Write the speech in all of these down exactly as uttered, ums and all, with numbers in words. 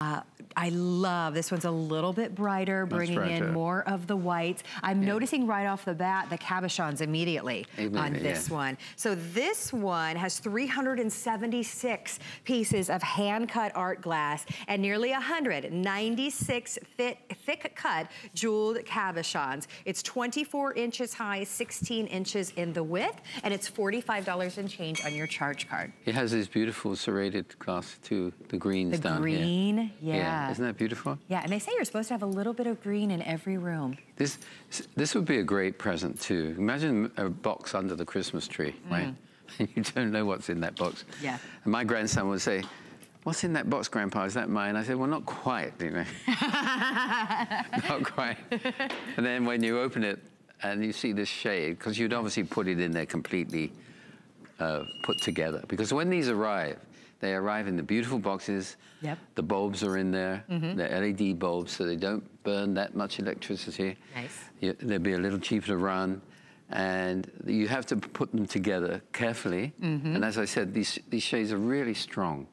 Uh, I love, this one's a little bit brighter, bringing right, in yeah. more of the whites. I'm yeah. noticing right off the bat the cabochons immediately Even, on this yeah. one. So this one has three hundred seventy-six pieces of hand-cut art glass and nearly one hundred ninety-six thick, thick cut jeweled cabochons. It's twenty-four inches high, sixteen inches in the width, and it's forty-five dollars and change on your charge card. It has this beautiful serrated glass too, the greens the down green, here. The green. Yeah. yeah. Isn't that beautiful? Yeah, and they say you're supposed to have a little bit of green in every room. This this would be a great present too. Imagine a box under the Christmas tree, mm. right? And you don't know what's in that box. Yeah. And my grandson would say, "What's in that box, Grandpa? Is that mine?" I said, "Well, not quite, you know." Not quite. And then when you open it and you see this shade, because you'd obviously put it in there completely uh, put together. Because when these arrive, they arrive in the beautiful boxes. Yep. The bulbs are in there. Mm-hmm. They're L E D bulbs, so they don't burn that much electricity. Nice. You, they'll be a little cheaper to run. And you have to put them together carefully. Mm-hmm. And as I said, these, these shades are really strong.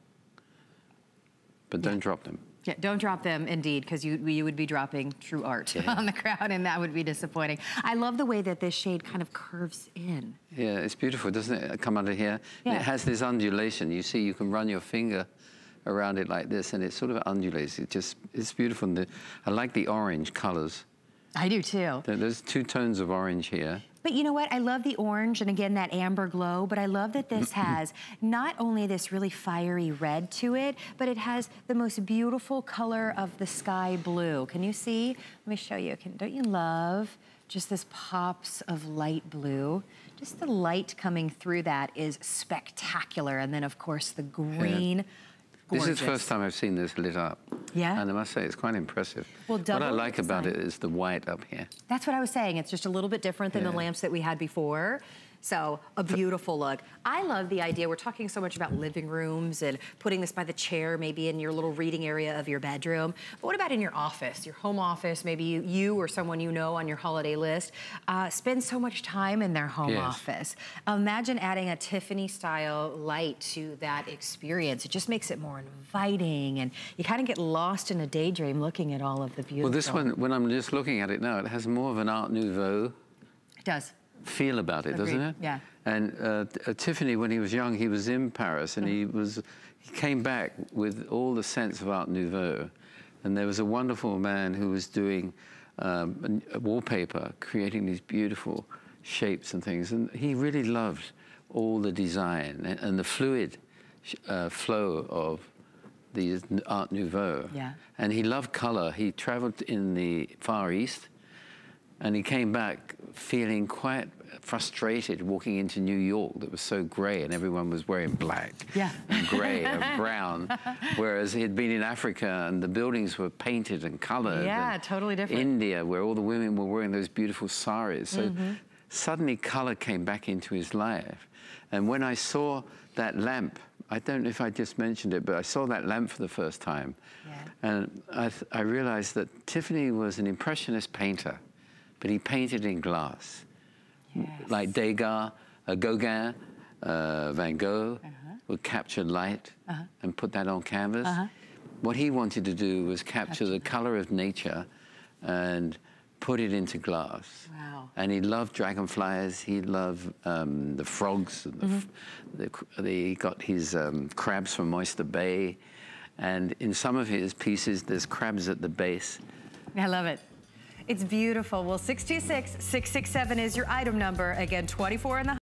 But don't yeah. drop them. Yeah, don't drop them, indeed, because you, you would be dropping true art yeah. on the crowd, and that would be disappointing. I love the way that this shade kind of curves in. Yeah, it's beautiful, doesn't it? Come under here. Yeah. It has this undulation. You see, you can run your finger around it like this, and it sort of undulates. It just, it's beautiful. And the, I like the orange colors. I do, too. There's two tones of orange here. But you know what? I love the orange and, again, that amber glow, but I love that this has not only this really fiery red to it, but it has the most beautiful color of the sky blue. Can you see? Let me show you. Can, don't you love just this pops of light blue? Just the light coming through that is spectacular. And then, of course, the green. Yeah. Gorgeous. This is the first time I've seen this lit up. Yeah. And I must say, it's quite impressive. Well, what I like design. about it is the white up here. That's what I was saying. It's just a little bit different than yeah. the lamps that we had before. So, a beautiful look. I love the idea. We're talking so much about living rooms and putting this by the chair, maybe in your little reading area of your bedroom. But what about in your office, your home office? Maybe you, you or someone you know on your holiday list uh, spend so much time in their home yes. office. Imagine adding a Tiffany-style light to that experience. It just makes it more inviting, and you kind of get lost in a daydream looking at all of the beautiful. Well, this one, when I'm just looking at it now, it has more of an Art Nouveau. It does. Feel about it, Agreed. doesn't it? Yeah. And uh, uh, Tiffany, when he was young, he was in Paris, and mm-hmm. he was he came back with all the sense of Art Nouveau. And there was a wonderful man who was doing um, a, a wallpaper, creating these beautiful shapes and things. And he really loved all the design and, and the fluid uh, flow of the Art Nouveau. Yeah. And he loved color. He traveled in the Far East. And he came back feeling quite frustrated walking into New York that was so grey, and everyone was wearing black yeah. and grey and brown, whereas he had been in Africa and the buildings were painted and coloured. Yeah, and totally different. India, where all the women were wearing those beautiful saris. So mm-hmm. suddenly colour came back into his life. And when I saw that lamp, I don't know if I just mentioned it, but I saw that lamp for the first time. Yeah. And I, th I realised that Tiffany was an impressionist painter. But he painted in glass, yes. like Degas, uh, Gauguin, uh, Van Gogh uh-huh. would capture light uh-huh. and put that on canvas. Uh-huh. What he wanted to do was capture, capture the color of nature and put it into glass. Wow. And he loved dragonflies. He loved um, the frogs. And the mm-hmm. the, the, he got his um, crabs from Oyster Bay. And in some of his pieces, there's crabs at the base. I love it. It's beautiful. Well, six two six, six six seven is your item number. Again, twenty-four in the